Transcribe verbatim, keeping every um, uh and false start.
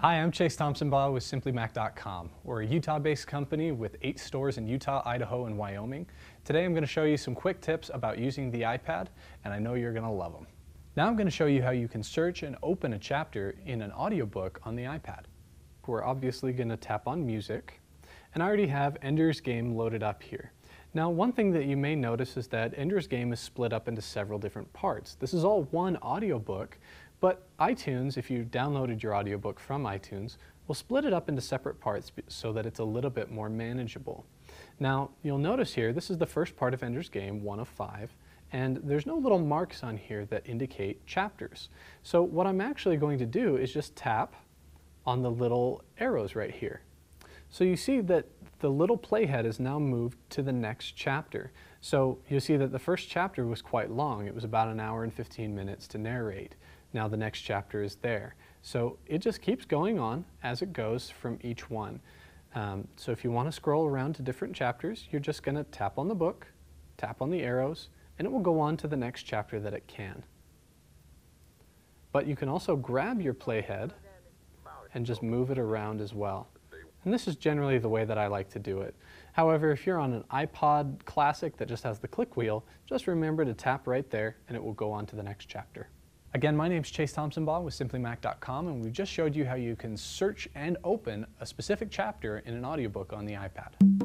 Hi, I'm Chase Thompson-Baugh with Simply Mac dot com. We're a Utah-based company with eight stores in Utah, Idaho, and Wyoming. Today I'm going to show you some quick tips about using the iPad, and I know you're going to love them. Now I'm going to show you how you can search and open a chapter in an audiobook on the iPad. We're obviously going to tap on music, and I already have Ender's Game loaded up here. Now, one thing that you may notice is that Ender's Game is split up into several different parts. This is all one audiobook, but iTunes, if you downloaded your audiobook from iTunes, will split it up into separate parts so that it's a little bit more manageable. Now, you'll notice here, this is the first part of Ender's Game, one of five, and there's no little marks on here that indicate chapters. So what I'm actually going to do is just tap on the little arrows right here. So you see that the little playhead is now moved to the next chapter. So you'll see that the first chapter was quite long. It was about an hour and fifteen minutes to narrate. Now the next chapter is there. So it just keeps going on as it goes from each one. Um, so if you want to scroll around to different chapters, you're just going to tap on the book, tap on the arrows, and it will go on to the next chapter that it can. But you can also grab your playhead and just move it around as well. And this is generally the way that I like to do it. However, if you're on an iPod Classic that just has the click wheel, just remember to tap right there and it will go on to the next chapter. Again, my name's Chase Thompson-Baugh with Simply Mac dot com, and we've just showed you how you can search and open a specific chapter in an audiobook on the iPad.